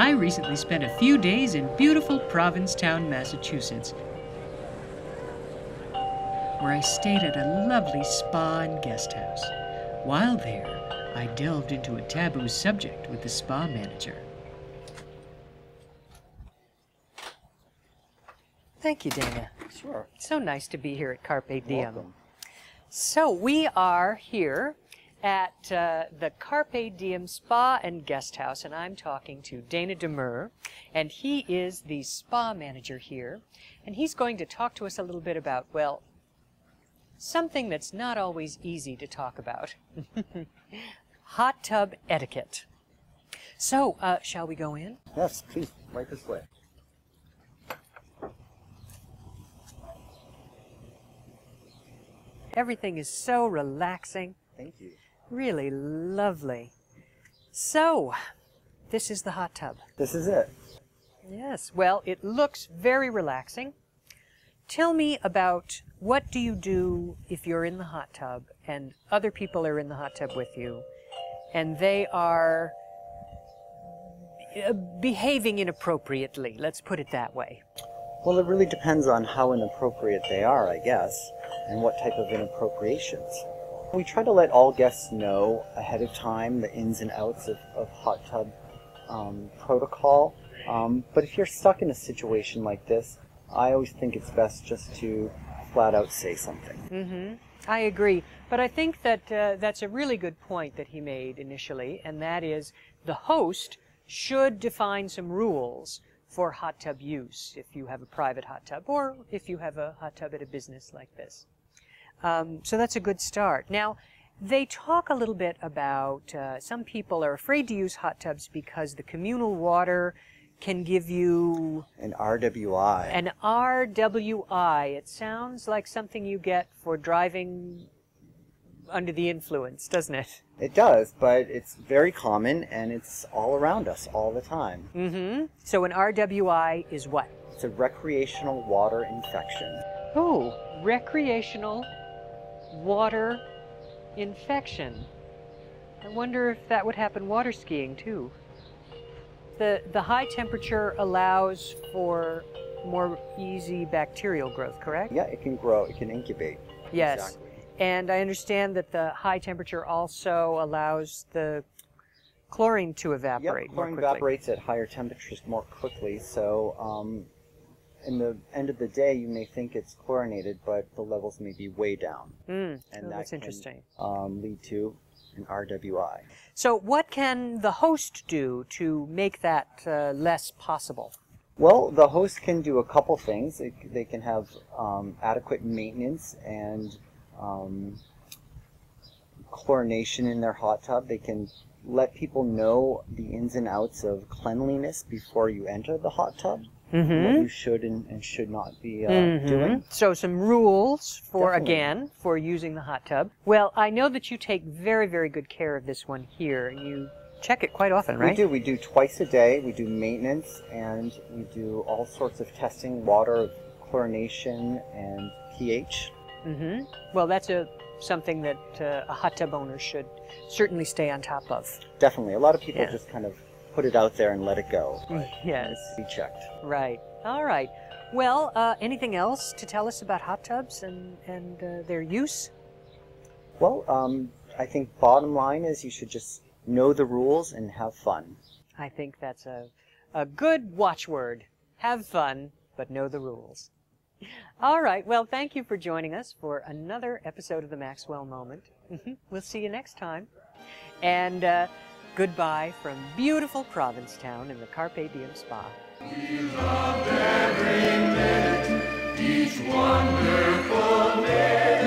I recently spent a few days in beautiful Provincetown, Massachusetts, where I stayed at a lovely spa and guesthouse. While there, I delved into a taboo subject with the spa manager. Thank you, Dana. Sure. It's so nice to be here at Carpe Diem. Welcome. So we are here at the Carpe Diem Spa and Guesthouse, and I'm talking to Dana Demers, and he is the spa manager here, and he's going to talk to us a little bit about, well, something that's not always easy to talk about. Hot tub etiquette. So, shall we go in? Yes, please, right this way. Everything is so relaxing. Thank you. Really lovely. So, this is the hot tub. This is it. Yes, well, it looks very relaxing. Tell me about what do you do if you're in the hot tub and other people are in the hot tub with you and they are behaving inappropriately, let's put it that way. Well, it really depends on how inappropriate they are, I guess, and what type of inappropriations. We try to let all guests know ahead of time the ins and outs of hot tub protocol, but if you're stuck in a situation like this, I always think it's best just to flat out say something. Mm-hmm. I agree, but I think that that's a really good point that he made initially, and that is the host should define some rules for hot tub use if you have a private hot tub or if you have a hot tub at a business like this. So that's a good start. Now, they talk a little bit about some people are afraid to use hot tubs because the communal water can give you an RWI. An RWI. It sounds like something you get for driving under the influence, doesn't it? It does, but it's very common and it's all around us all the time. Mm-hmm. So an RWI is what? It's a recreational water infection. Oh, recreational water infection. I wonder if that would happen water skiing too. The high temperature allows for more easy bacterial growth, correct? Yeah, it can grow, it can incubate. Yes, exactly. And I understand that the high temperature also allows the chlorine to evaporate. Yep, chlorine evaporates at higher temperatures more quickly, so in the end of the day you may think it's chlorinated, but the levels may be way down. Mm. And oh, that's interesting. Lead to an RWI. So what can the host do to make that less possible? Well, the host can do a couple things. They can have adequate maintenance and chlorination in their hot tub. They can let people know the ins and outs of cleanliness before you enter the hot tub. Mm-hmm. What you should and should not be doing. So some rules for, again, for using the hot tub. Well, I know that you take very, very good care of this one here. You check it quite often, right? We do. We do twice a day. We do maintenance, and we do all sorts of testing, water, chlorination, and pH. Mm-hmm. Well, that's something that a hot tub owner should certainly stay on top of. Definitely. A lot of people just kind of put it out there and let it go. Right? Yes. Be checked. Right. All right. Well, anything else to tell us about hot tubs and their use? Well, I think bottom line is you should just know the rules and have fun. I think that's a good watchword. Have fun, but know the rules. All right. Well, thank you for joining us for another episode of the Maxwell Moment. We'll see you next time. And goodbye from beautiful Provincetown in the Carpe Diem Spa. We loved every minute, each wonderful minute.